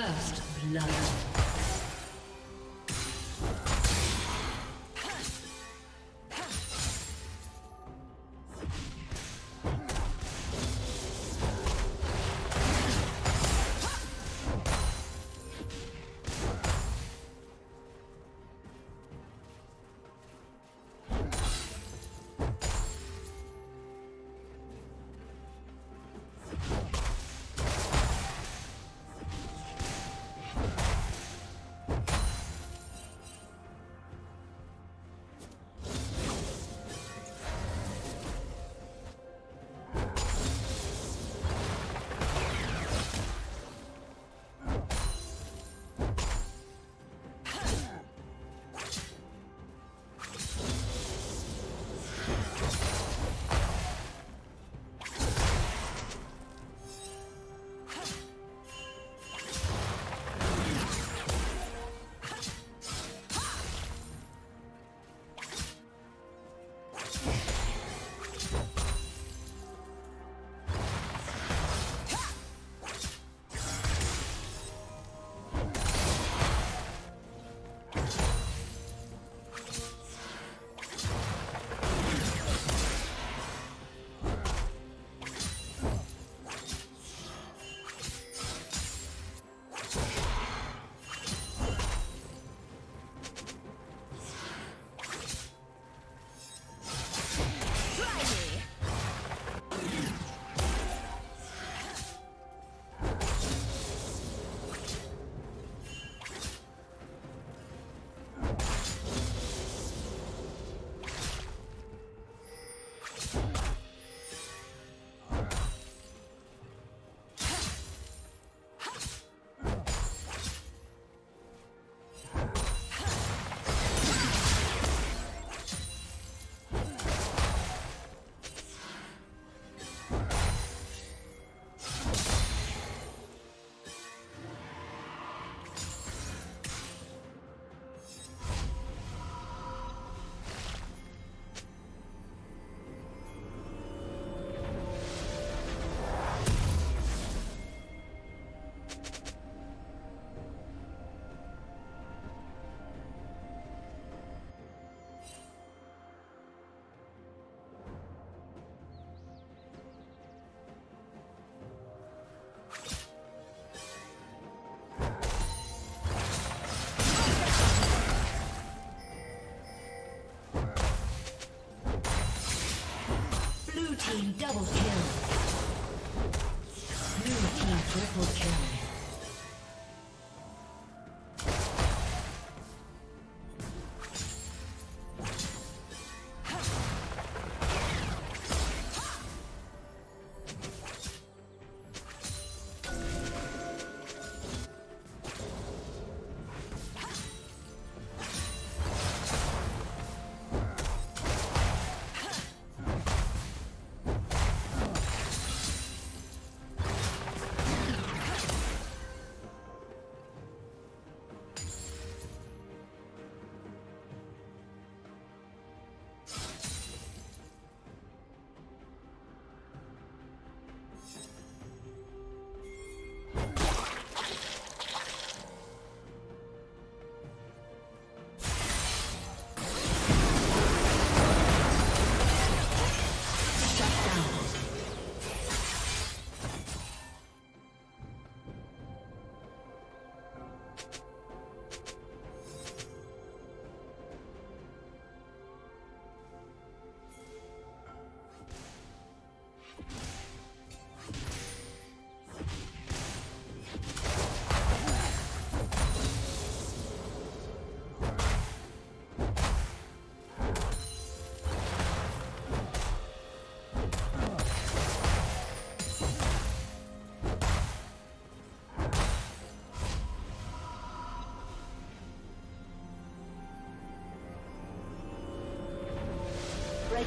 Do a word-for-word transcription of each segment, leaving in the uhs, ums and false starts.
First blood. Double kill. Blue team triple kill. The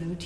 Blue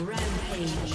Rampage.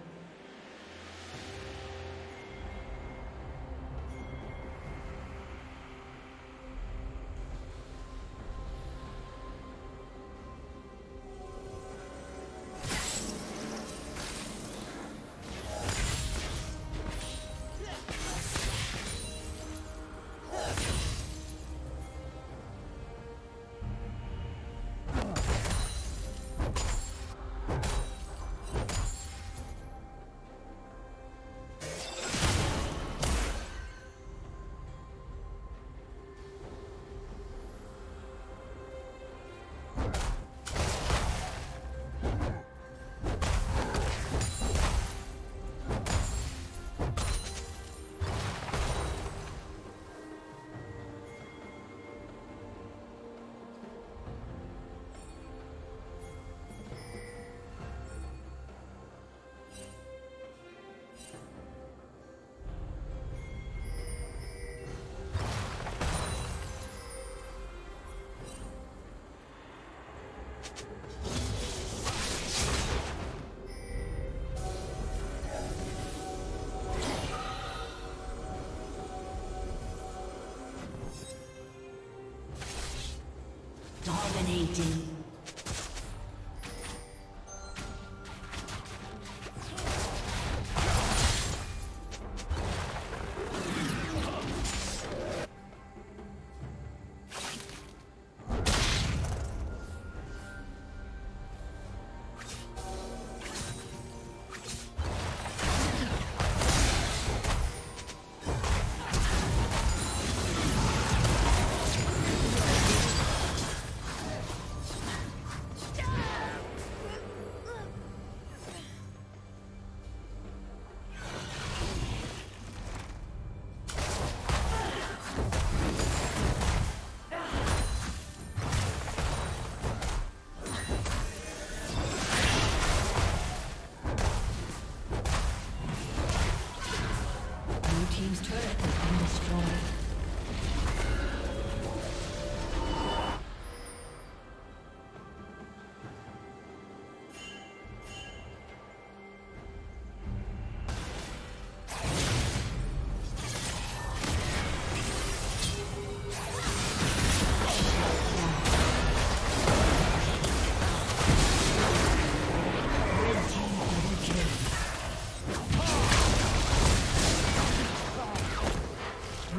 Dominating.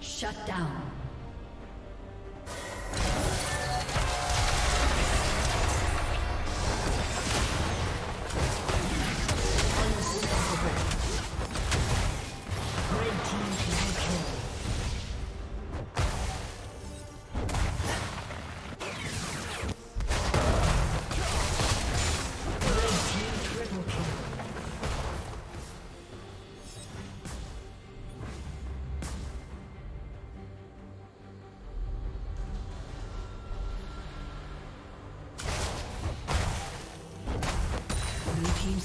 Shut down. His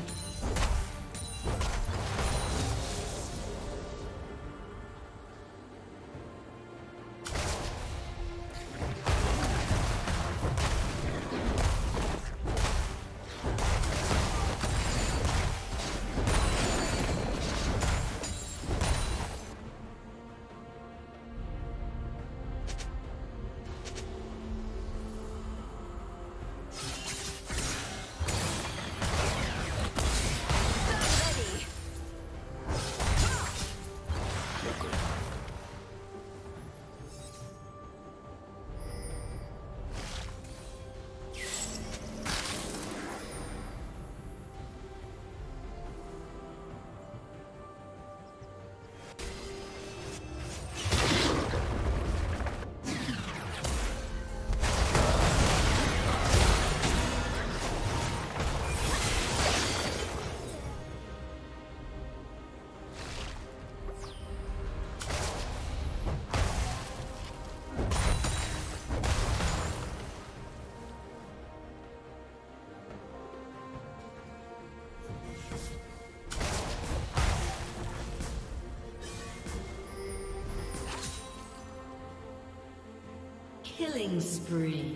Killing spree.